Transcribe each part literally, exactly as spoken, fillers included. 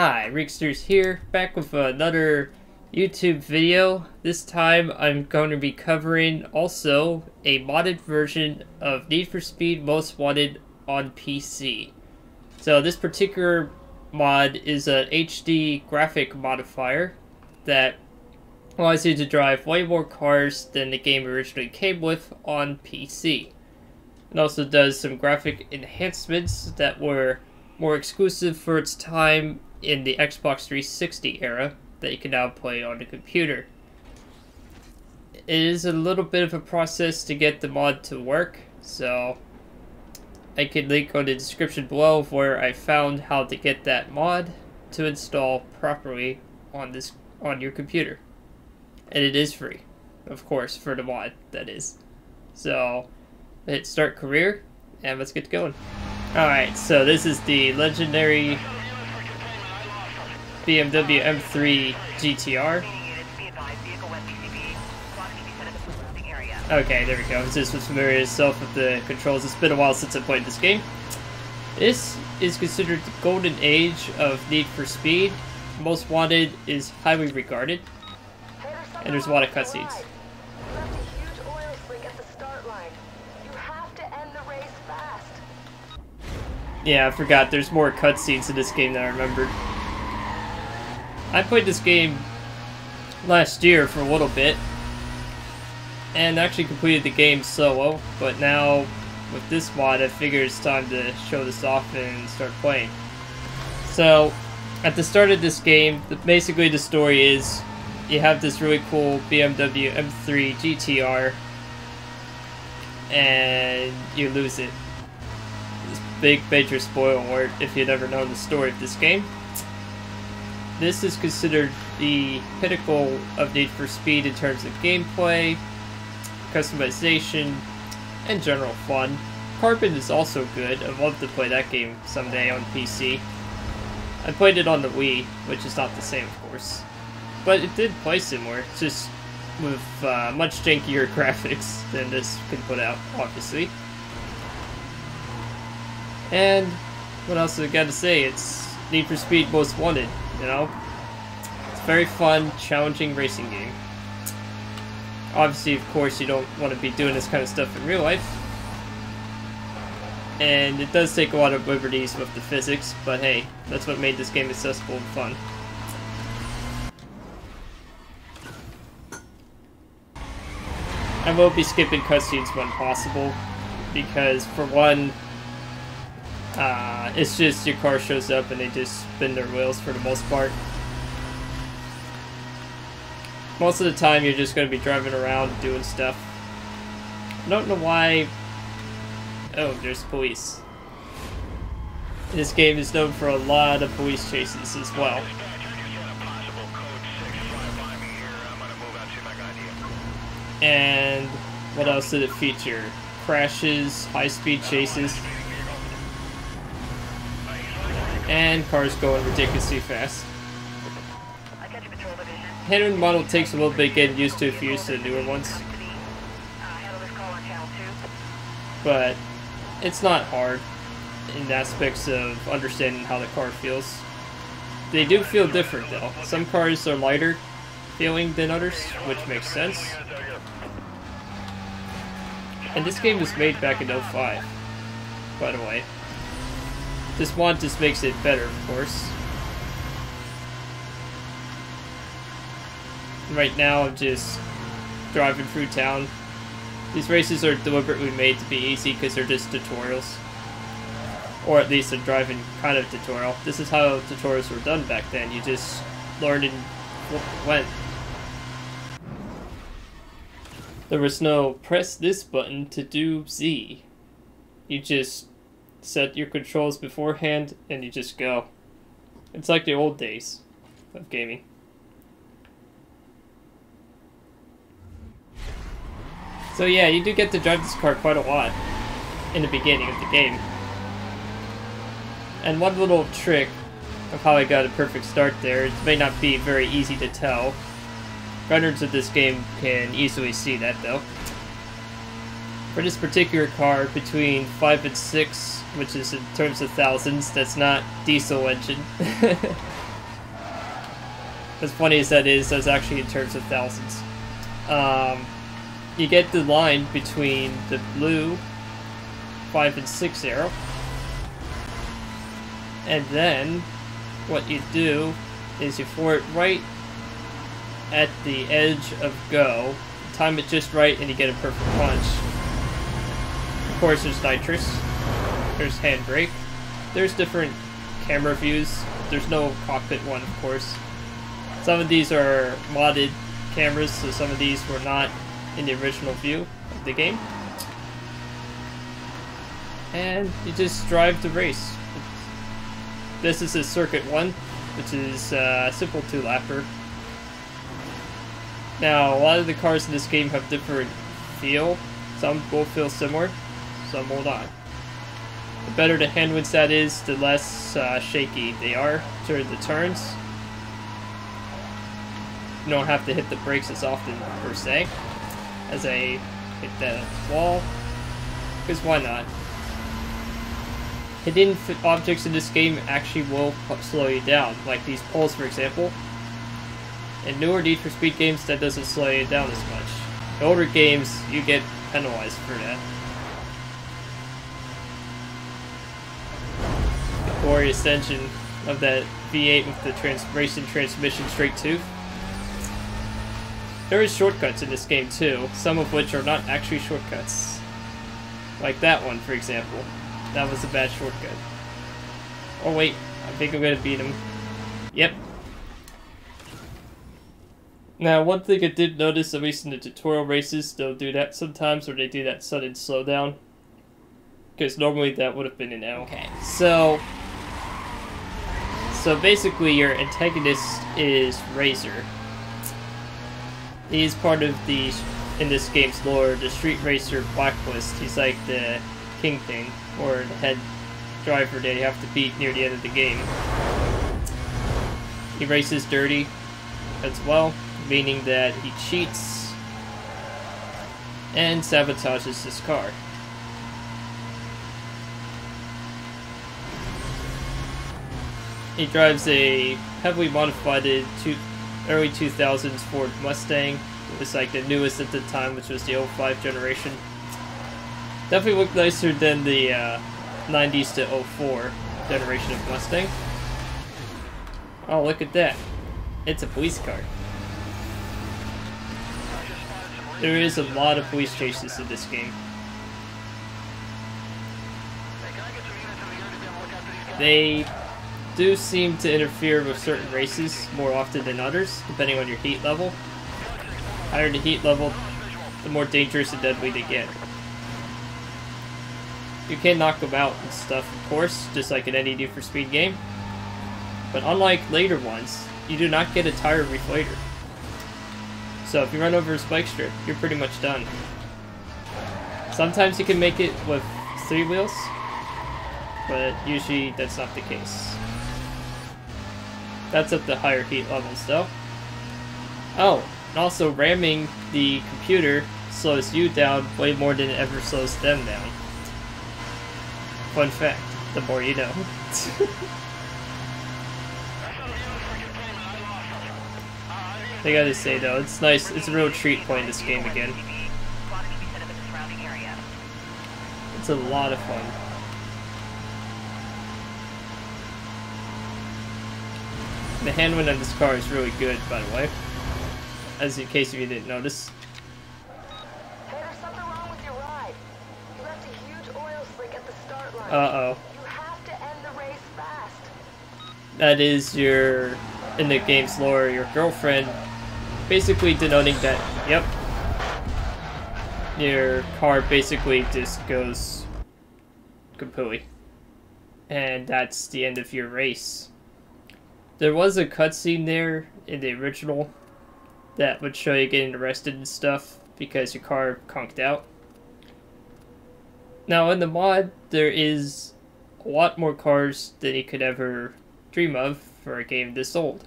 Hi, Reeksters here, back with another YouTube video. This time I'm going to be covering also a modded version of Need for Speed Most Wanted on P C. So this particular mod is an H D graphic modifier that allows you to drive way more cars than the game originally came with on P C. It also does some graphic enhancements that were more exclusive for its time in the Xbox three sixty era that you can now play on the computer. It is a little bit of a process to get the mod to work, so I can link on the description below where I found how to get that mod to install properly on this on your computer. And it is free, of course, for the mod, that is. So hit start career and let's get going. Alright, so this is the legendary B M W M three G T R. Okay, there we go. This was familiar itself with the controls. It's been a while since I played this game. This is considered the golden age of Need for Speed. Most Wanted is highly regarded, and there's a lot of cutscenes. Yeah, I forgot. There's more cutscenes in this game than I remembered. I played this game last year for a little bit and actually completed the game solo, but now with this mod I figure it's time to show this off and start playing. So at the start of this game, basically the story is you have this really cool B M W M three G T R and you lose it. This big major spoiler alert if you'd ever known the story of this game. This is considered the pinnacle of Need for Speed in terms of gameplay, customization, and general fun. Carbon is also good. I'd love to play that game someday on P C. I played it on the Wii, which is not the same, of course. But it did play similar, just with uh, much jankier graphics than this can put out, obviously. And what else have I got to say? It's Need for Speed Most Wanted. You know, it's a very fun, challenging racing game. Obviously, of course, you don't want to be doing this kind of stuff in real life. And it does take a lot of liberties with the physics, but hey, that's what made this game accessible and fun. I will be skipping cutscenes when possible, because for one, Uh, it's just your car shows up and they just spin their wheels for the most part. Most of the time you're just going to be driving around doing stuff. I don't know why... Oh, there's police. This game is known for a lot of police chases as well. And what else did it feature? Crashes, high-speed chases, and cars going ridiculously fast. Handling model takes a little bit getting used to if you're used to the newer ones, but it's not hard in aspects of understanding how the car feels. They do feel different though. Some cars are lighter feeling than others, which makes sense. And this game was made back in oh five, by the way. This mod just makes it better, of course. Right now, I'm just driving through town. These races are deliberately made to be easy because they're just tutorials. Or at least a driving kind of tutorial. This is how tutorials were done back then. You just learned and went. There was no press this button to do Z. You just set your controls beforehand, and you just go. It's like the old days of gaming. So yeah, you do get to drive this car quite a lot in the beginning of the game. And one little trick of how I got a perfect start there, it may not be very easy to tell. Runners of this game can easily see that though. For this particular car, between five and six, which is in terms of thousands, that's not diesel engine, as funny as that is, that's actually in terms of thousands. Um, you get the line between the blue five and six arrow, and then what you do is you floor it right at the edge of go, time it just right, and you get a perfect punch. Of course, there's nitrous, there's handbrake, there's different camera views. There's no cockpit one, of course. Some of these are modded cameras, so some of these were not in the original view of the game. And you just drive the race. This is a circuit one, which is a simple two-lapper. Now, a lot of the cars in this game have different feel. Some will feel similar, some will not. The better the headwinds that is, the less uh, shaky they are during the turns. You don't have to hit the brakes as often, per se, as I hit that wall, because why not? Hidden objects in this game actually will slow you down, like these poles, for example. In newer Need for Speed games, that doesn't slow you down as much. In older games, you get penalized for that. The glorious engine of that V eight with the trans racing transmission straight to. There is shortcuts in this game too, some of which are not actually shortcuts. Like that one, for example. That was a bad shortcut. Oh wait, I think I'm gonna beat him. Yep. Now, one thing I did notice, at least in the tutorial races, they'll do that sometimes, or they do that sudden slowdown. Because normally that would have been an L. Okay. So, so basically your antagonist is Razor. He's part of the, in this game's lore, the Street Racer Blacklist. He's like the kingpin, or the head driver that you have to beat near the end of the game. He races dirty as well, meaning that he cheats and sabotages this car. He drives a heavily modified early two thousands Ford Mustang. It was like the newest at the time, which was the oh five generation. Definitely looked nicer than the uh, nineties to oh four generation of Mustang. Oh, look at that. It's a police car. There is a lot of police chases in this game. They do seem to interfere with certain races more often than others, depending on your heat level. Higher the heat level, the more dangerous and deadly they get. You can knock them out and stuff, of course, just like in any Need for Speed game. But unlike later ones, you do not get a tire reflator. So if you run over a spike strip, you're pretty much done. Sometimes you can make it with three wheels, but usually that's not the case. That's at the higher heat levels, though. Oh, and also ramming the computer slows you down way more than it ever slows them down. Fun fact, the more you know. I gotta say though, it's nice, it's a real treat playing this game again. It's a lot of fun. The handling on this car is really good, by the way, as in case if you didn't notice. Uh oh. You have to end the race fast. That is your, in the game's lore, your girlfriend, basically denoting that, yep, your car basically just goes kapooey. And that's the end of your race. There was a cutscene there in the original that would show you getting arrested and stuff because your car conked out. Now, in the mod, there is a lot more cars than you could ever dream of for a game this old.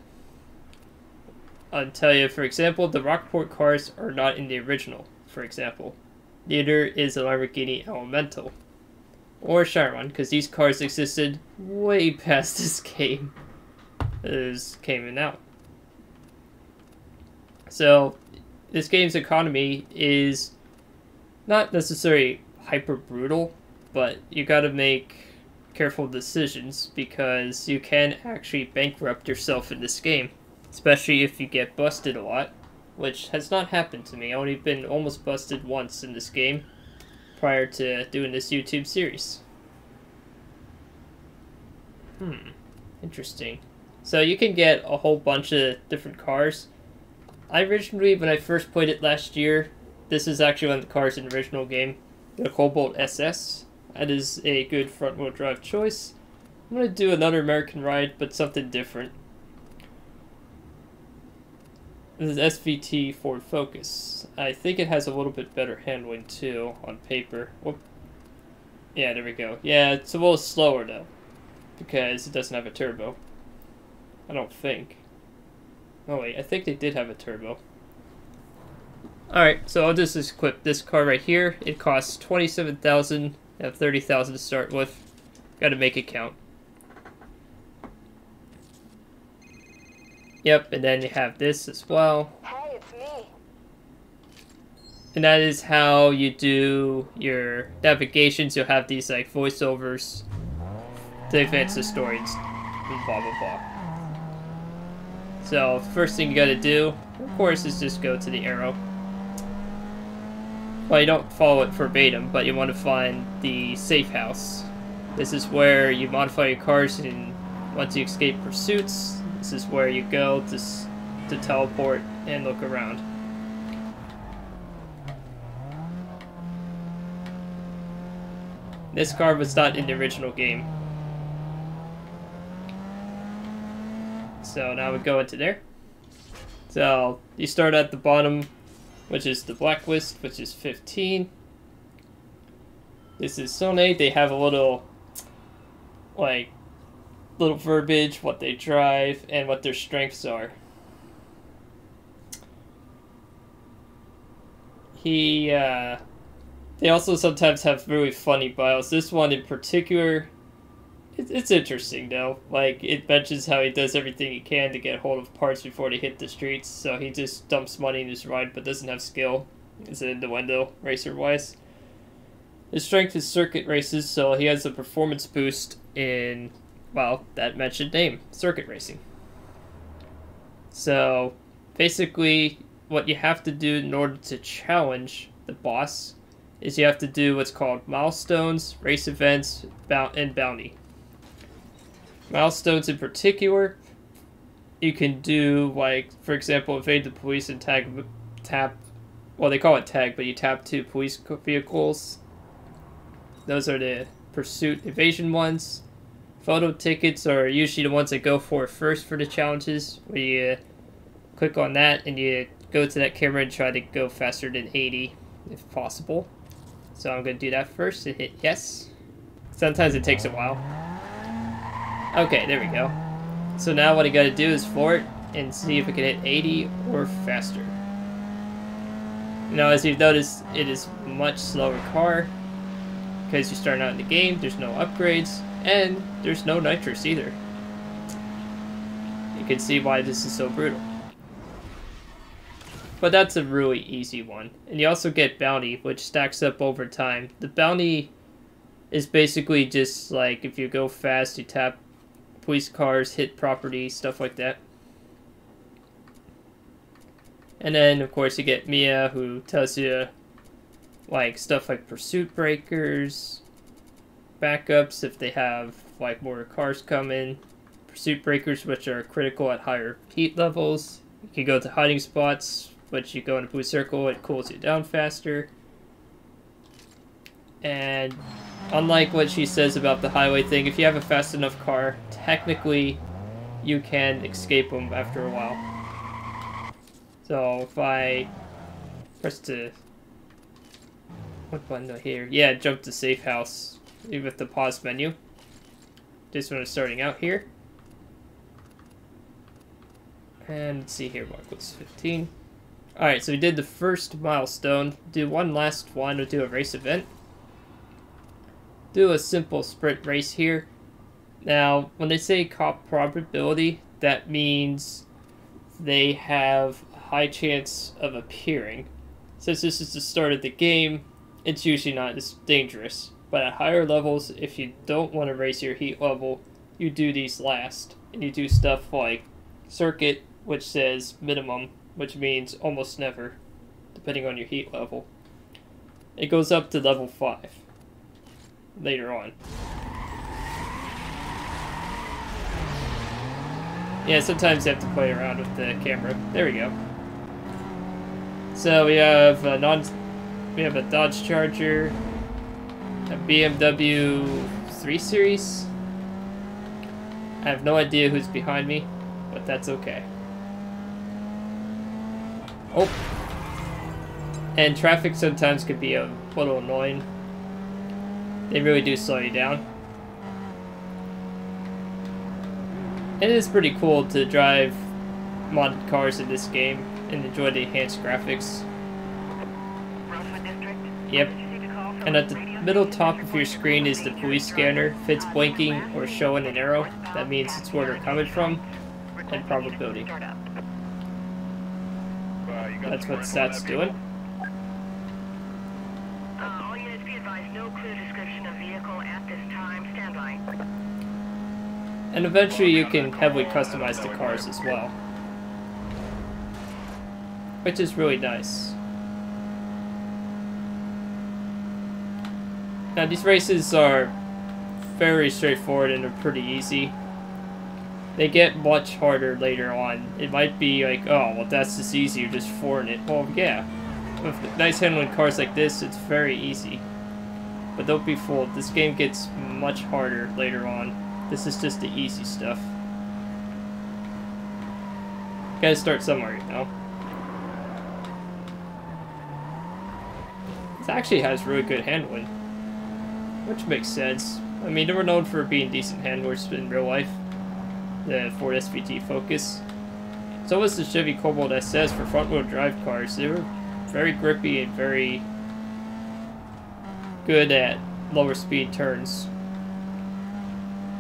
I'll tell you, for example, the Rockport cars are not in the original, for example. Neither is the Lamborghini Elemental, or Chiron, because these cars existed way past this game. This came in out. So this game's economy is not necessarily hyper brutal, but you gotta make careful decisions because you can actually bankrupt yourself in this game, especially if you get busted a lot, which has not happened to me. I've only been almost busted once in this game prior to doing this YouTube series. Hmm, interesting. So you can get a whole bunch of different cars. I originally, when I first played it last year, this is actually one of the cars in the original game, the Cobalt S S. That is a good front-wheel drive choice. I'm going to do another American ride, but something different. This is S V T Ford Focus. I think it has a little bit better handling, too, on paper. Whoop. Yeah, there we go. Yeah, it's a little slower, though, because it doesn't have a turbo. I don't think. Oh, wait, I think they did have a turbo. Alright, so I'll just equip this car right here. It costs twenty-seven thousand dollars. I have thirty thousand dollars to start with. Gotta make it count. Yep, and then you have this as well. Hey, it's me. And that is how you do your navigations. You'll have these like voiceovers to advance the story and blah blah blah. So first thing you gotta do, of course, is just go to the arrow. Well, you don't follow it verbatim, but you want to find the safe house. This is where you modify your cars, and once you escape pursuits, this is where you go to, to teleport and look around. This car was not in the original game. So now we go into there. So you start at the bottom, which is the blacklist, which is fifteen. This is Sony. They have a little, like, little verbiage, what they drive, and what their strengths are. He, uh, they also sometimes have really funny bios. This one in particular, it's, it's interesting, though. Like, it mentions how he does everything he can to get hold of parts before they hit the streets, so he just dumps money in his ride, but doesn't have skill. It's an innuendo, racer-wise. His strength is circuit races, so he has a performance boost in, well, that mentioned name, circuit racing. So, basically, what you have to do in order to challenge the boss is you have to do what's called milestones, race events, and bounty. Milestones in particular, you can do, like, for example, evade the police and tag, tap, well, they call it tag, but you tap two police vehicles. Those are the pursuit evasion ones. Photo tickets are usually the ones that go for first for the challenges, where you click on that and you go to that camera and try to go faster than eighty if possible. So I'm going to do that first and hit yes. Sometimes it takes a while. Okay, there we go. So now what I gotta do is flirt and see if I can hit eighty or faster. Now, as you've noticed, it is a much slower car because you're starting out in the game, there's no upgrades, and there's no nitrous either. You can see why this is so brutal. But that's a really easy one. And you also get bounty, which stacks up over time. The bounty is basically just like if you go fast, you tap police cars, hit property, stuff like that. And then, of course, you get Mia, who tells you, like, stuff like pursuit breakers, backups if they have, like, more cars coming, pursuit breakers, which are critical at higher heat levels. You can go to hiding spots, which you go in a blue circle, it cools you down faster. And unlike what she says about the highway thing, if you have a fast enough car, technically you can escape them after a while. So if I press to, what button here? Yeah, jump to safe house with the pause menu. Just when it's starting out here. And let's see here, mark was fifteen. Alright, so we did the first milestone. Do one last one, we'll do a race event. Do a simple sprint race here. Now, when they say cop probability, that means they have high chance of appearing. Since this is the start of the game, it's usually not as dangerous, but at higher levels, if you don't want to raise your heat level, you do these last, and you do stuff like circuit, which says minimum, which means almost never, depending on your heat level. It goes up to level five later on. Yeah, sometimes you have to play around with the camera. There we go. So we have a non, we have a Dodge Charger, a B M W three series. I have no idea who's behind me, but that's okay. Oh, and traffic sometimes could be a little annoying. They really do slow you down. It is pretty cool to drive modded cars in this game and enjoy the enhanced graphics. Yep. And at the middle top of your screen is the police scanner. If it's blinking or showing an arrow, that means it's where they're coming from and probability. That's what Sat's doing. All units be advised, no clear description of vehicle at this time. Stand by. And eventually you can heavily customize the cars as well, which is really nice. Now these races are very straightforward and they're pretty easy. They get much harder later on. It might be like, oh, well that's just easy, you're just flooring it. Well, yeah, with nice handling cars like this, it's very easy. But don't be fooled, this game gets much harder later on. This is just the easy stuff. Gotta start somewhere, you know? This actually has really good handling, which makes sense. I mean, they were known for being decent handlers in real life. The Ford S V T Focus. So was the Chevy Cobalt S S for front-wheel drive cars. They were very grippy and very good at lower speed turns.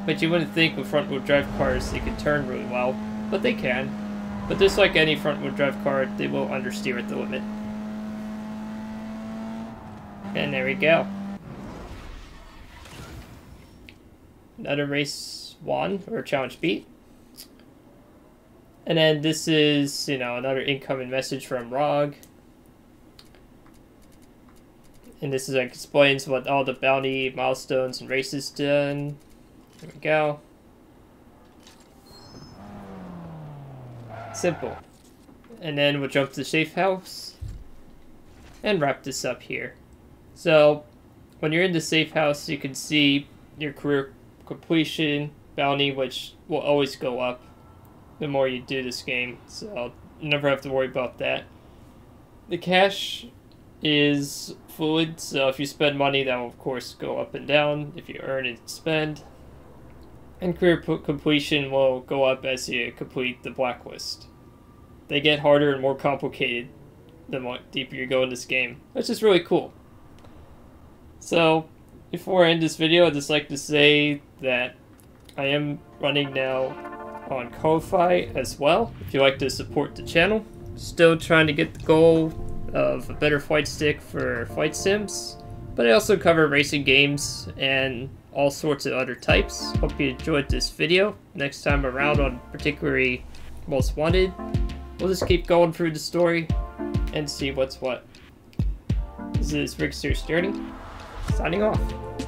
But you wouldn't think with front-wheel drive cars they could turn really well, but they can. But just like any front-wheel drive car, they will understeer at the limit. And there we go. Another race won, or challenge beat. And then this is, you know, another incoming message from Rog. And this is like explains what all the bounty milestones and races done. There we go. Simple. And then we'll jump to the safe house and wrap this up here. So when you're in the safe house, you can see your career completion bounty, which will always go up the more you do this game, so you never have to worry about that. The cash is fluid, so if you spend money, that will of course go up and down. If you earn and spend. And career completion will go up as you complete the blacklist. They get harder and more complicated the more deeper you go in this game, which is really cool. So, before I end this video, I'd just like to say that I am running now on Ko-Fi as well, if you'd like to support the channel. Still trying to get the goal of a better flight stick for flight sims, but I also cover racing games and all sorts of other types. Hope you enjoyed this video. Next time around on particularly Most Wanted, we'll just keep going through the story and see what's what. This is Rigster's Journey, signing off.